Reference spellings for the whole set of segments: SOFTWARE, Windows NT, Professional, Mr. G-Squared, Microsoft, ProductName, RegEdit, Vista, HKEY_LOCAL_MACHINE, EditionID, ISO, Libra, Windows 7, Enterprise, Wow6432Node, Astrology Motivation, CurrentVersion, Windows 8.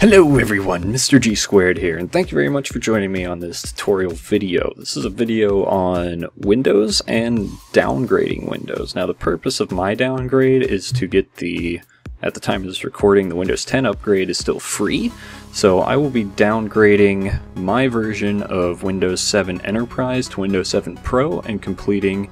Hello everyone, Mr. G-Squared here, and thank you very much for joining me on this tutorial video. This is a video on Windows and downgrading Windows. Now the purpose of my downgrade is to get the, at the time of this recording, the Windows 10 upgrade is still free. So I will be downgrading my version of Windows 7 Enterprise to Windows 7 Pro and completing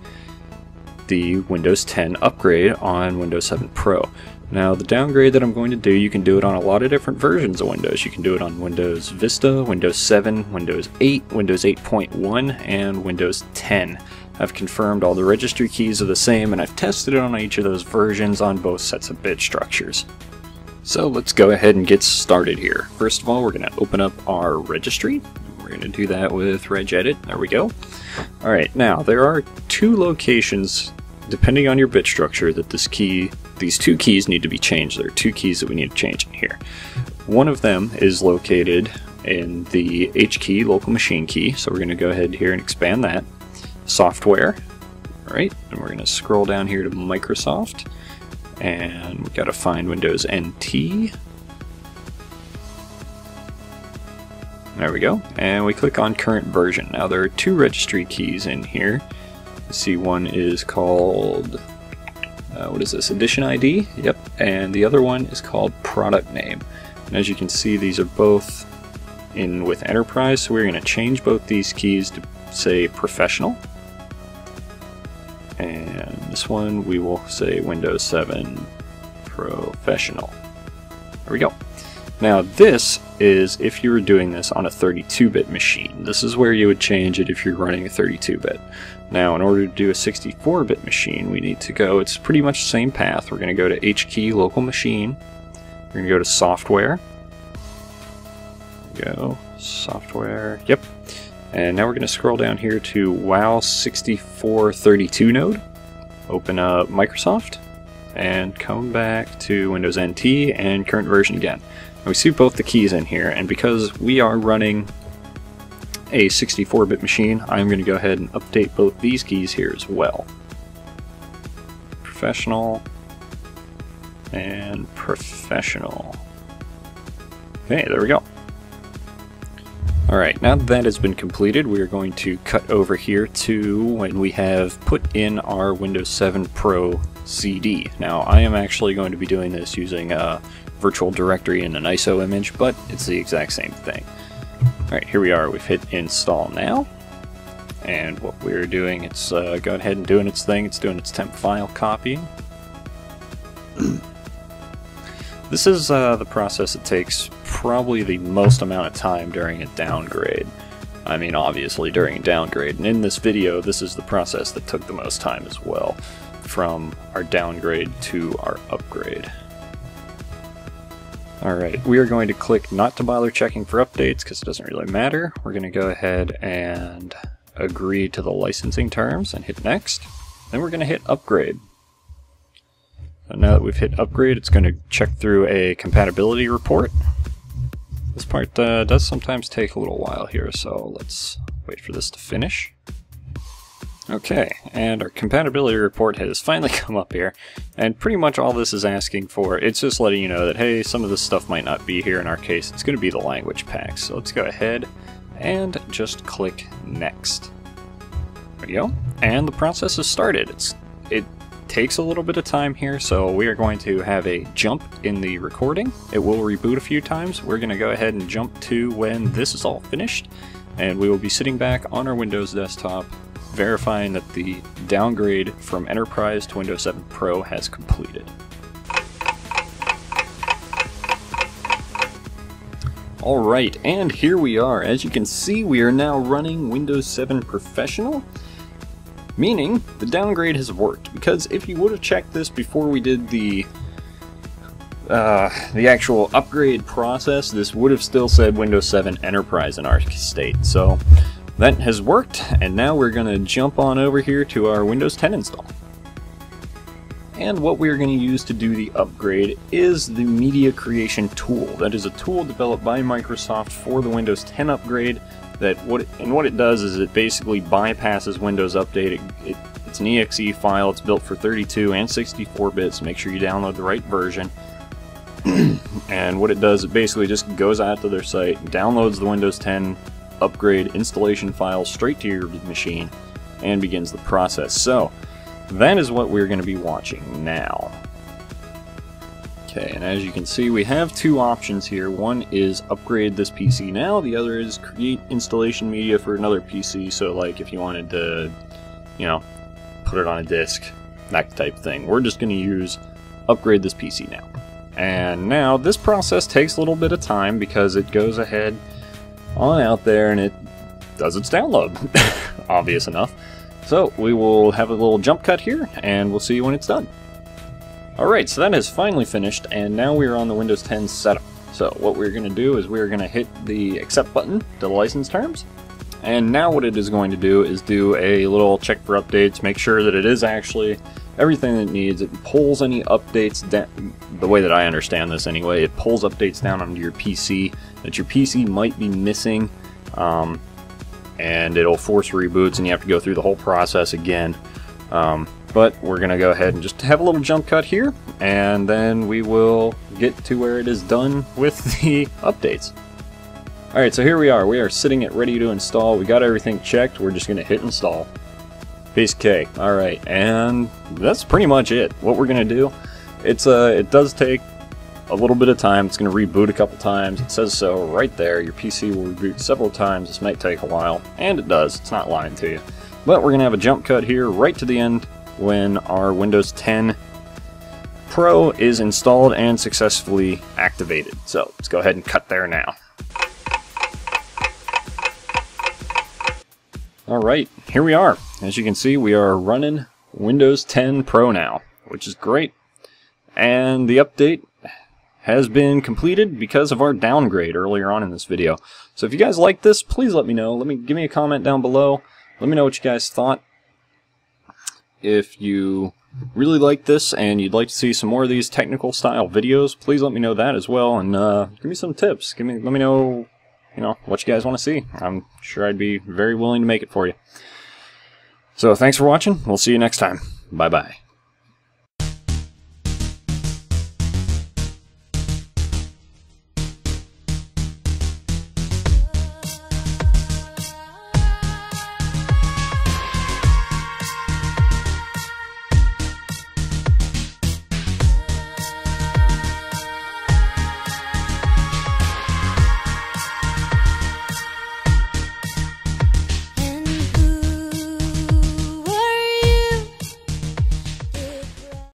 the Windows 10 upgrade on Windows 7 Pro. Now the downgrade that I'm going to do, you can do it on a lot of different versions of Windows. You can do it on Windows Vista, Windows 7, Windows 8, Windows 8.1, and Windows 10. I've confirmed all the registry keys are the same, and I've tested it on each of those versions on both sets of bit structures. So let's go ahead and get started here. First of all, we're going to open up our registry. We're going to do that with RegEdit. There we go. Alright, now there are two locations, depending on your bit structure, that this key, these two keys need to be changed. There are two keys that we need to change in here. One of them is located in the HKEY_LOCAL_MACHINE key, so we're going to go ahead here and expand that. Software, right? And we're going to scroll down here to Microsoft, and we've got to find Windows NT. There we go, and we click on current version. Now there are two registry keys in here. You see one is called, what is this, EditionID? Yep, and the other one is called ProductName. And as you can see, these are both in with Enterprise, so we're going to change both these keys to say Professional. And this one we will say Windows 7 Professional. There we go. Now this is if you were doing this on a 32-bit machine. This is where you would change it if you're running a 32-bit. Now in order to do a 64-bit machine, we need to go, it's pretty much the same path. We're going to go to HKEY_LOCAL_MACHINE. We're going to go to Software. Go Software. Yep. And now we're going to scroll down here to wow6432node. Open up Microsoft and come back to Windows NT and current version again. We see both the keys in here, and because we are running a 64-bit machine, I'm going to go ahead and update both these keys here as well. Professional and Professional. Okay, there we go. Alright, now that has been completed, we are going to cut over here to when we have put in our Windows 7 Pro CD. Now, I am actually going to be doing this using a virtual directory and an ISO image, but it's the exact same thing. Alright, here we are. We've hit install now, and what we're doing, it's going ahead and doing its thing. It's doing its temp file copy. This is the process that takes probably the most amount of time during a downgrade. I mean, obviously during a downgrade, and in this video this is the process that took the most time as well, from our downgrade to our upgrade. Alright, we are going to click not to bother checking for updates because it doesn't really matter. We're going to go ahead and agree to the licensing terms and hit next. Then we're going to hit upgrade. And now that we've hit upgrade, it's going to check through a compatibility report. This part does sometimes take a little while here, so let's wait for this to finish. Okay, and our compatibility report has finally come up here, and pretty much all this is asking for, it's just letting you know that, hey, some of this stuff might not be here. In our case, it's going to be the language packs. So let's go ahead and just click next. There we go, and the process has started. It takes a little bit of time here, so we are going to have a jump in the recording. It will reboot a few times. We're going to go ahead and jump to when this is all finished, and we will be sitting back on our Windows desktop verifying that the downgrade from Enterprise to Windows 7 Pro has completed. Alright, and here we are. As you can see, we are now running Windows 7 Professional. Meaning, the downgrade has worked, because if you would have checked this before we did the actual upgrade process, this would have still said Windows 7 Enterprise in our state. So that has worked, and now we're going to jump on over here to our Windows 10 install. And what we're going to use to do the upgrade is the media creation tool. That is a tool developed by Microsoft for the Windows 10 upgrade. What it does is it basically bypasses Windows Update. It's an exe file. It's built for 32 and 64 bits. Make sure you download the right version. And what it does, it basically just goes out to their site, downloads the Windows 10 upgrade installation file straight to your machine, and begins the process. So that is what we're going to be watching now. Okay, and as you can see, we have two options here. One is upgrade this PC now, the other is create installation media for another PC. So like if you wanted to, you know, put it on a disk, that type thing. We're just going to use upgrade this PC now. And now this process takes a little bit of time because it goes ahead on out there and it does its download. Obvious enough. So we will have a little jump cut here and we'll see you when it's done. Alright, so that is finally finished and now we are on the Windows 10 setup. So what we're going to do is we're going to hit the accept button to the license terms. And now what it is going to do is do a little check for updates, make sure that it is actually everything that it needs. It pulls any updates down, the way that I understand this anyway, it pulls updates down onto your PC that your PC might be missing, and it'll force reboots and you have to go through the whole process again. But we're going to go ahead and just have a little jump cut here, and then we will get to where it is done with the updates. Alright, so here we are sitting at ready to install, we got everything checked, we're just going to hit install. Piece of cake. Alright, and that's pretty much it. What we're going to do, it does take a little bit of time, it's going to reboot a couple times, it says so right there, your PC will reboot several times, this might take a while, and it does, it's not lying to you. But we're going to have a jump cut here right to the end when our Windows 10 Pro is installed and successfully activated. So let's go ahead and cut there now. Alright, here we are. As you can see, we are running Windows 10 Pro now, which is great. And the update has been completed because of our downgrade earlier on in this video. So if you guys like this, please let me know. Give me a comment down below. Let me know what you guys thought. If you really like this and you'd like to see some more of these technical style videos, please let me know that as well. And give me some tips. Let me know, you know, what you guys want to see. I'm sure I'd be very willing to make it for you. So thanks for watching, we'll see you next time. Bye-bye.